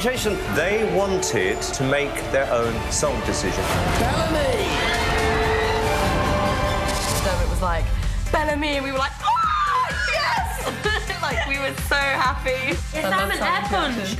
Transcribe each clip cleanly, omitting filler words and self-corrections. Jason, they wanted to make their own song decision. Belle Amie! So it was like, Belle Amie, and we were like, oh, yes! Like, we were so happy. It's Simon Air Punch.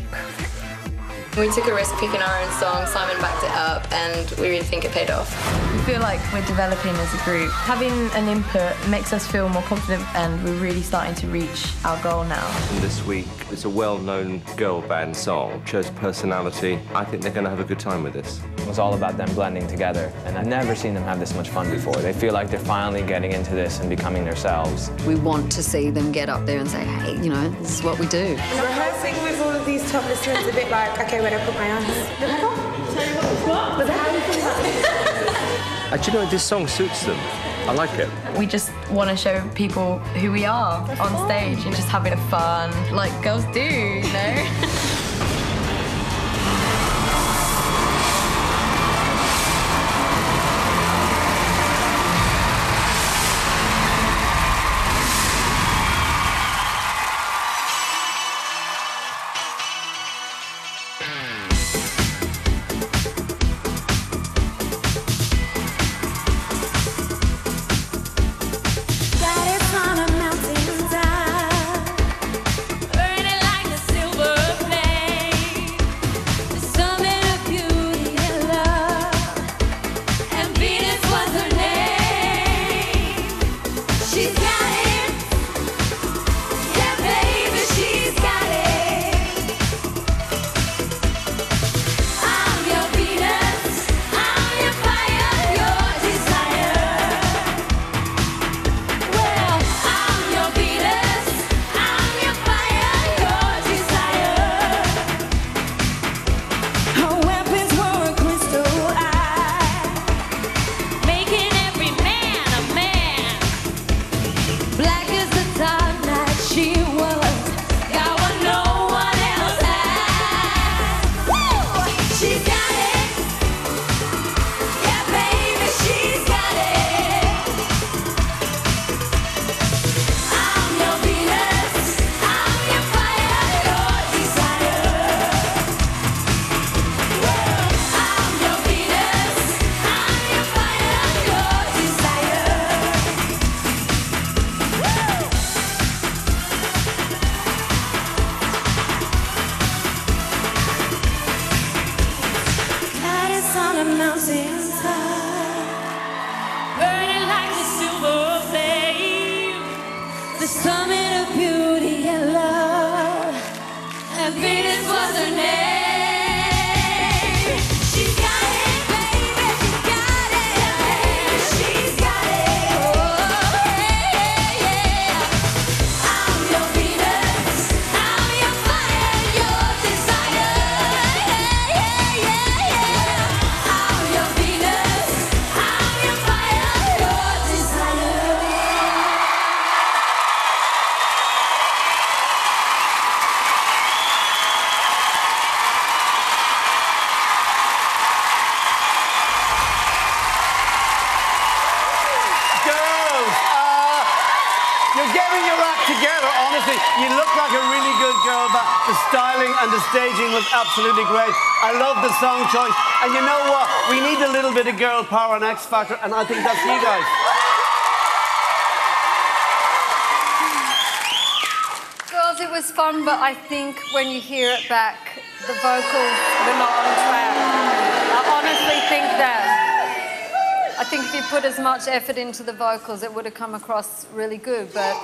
We took a risk picking our own song, Simon backed it up, and we really think it paid off. We feel like we're developing as a group. Having an input makes us feel more confident, and we're really starting to reach our goal now. This week, it's a well-known girl band song, shows personality. I think they're going to have a good time with this. It was all about them blending together, and I've never seen them have this much fun before. They feel like they're finally getting into this and becoming themselves. We want to see them get up there and say, hey, you know, this is what we do. Rehearsing with all of these top listeners is a bit like, okay, when I put my hands. What? Do you know, this song suits them. I like it. We just want to show people who we are on stage and just having a fun, like girls do, you know? You look like a really good girl, but the styling and the staging was absolutely great. I love the song choice. And you know what? We need a little bit of girl power on X Factor, and I think that's you guys. Girls, it was fun, but I think when you hear it back, the vocals were not on track. I honestly think that. I think if you put as much effort into the vocals, it would have come across really good, but...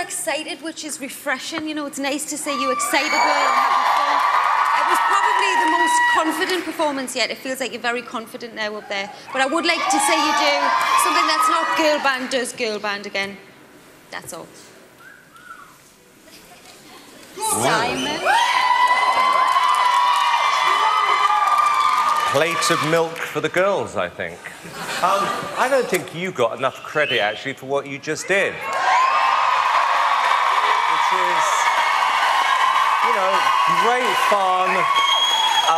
excited, which is refreshing. You know, it's nice to see you excited. It was probably the most confident performance yet. It feels like you're very confident now up there. But I would like to see you do something that's not girl band does girl band again. That's all. Whoa. Simon. Plates of milk for the girls, I think. I don't think you got enough credit, actually, for what you just did. Is, you know, great fun. I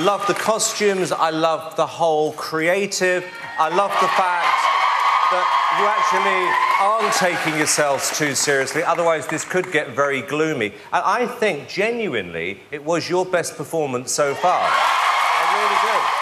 love the costumes. I love the whole creative. I love the fact that you actually aren't taking yourselves too seriously. Otherwise, this could get very gloomy. And I think, genuinely, it was your best performance so far. I really do.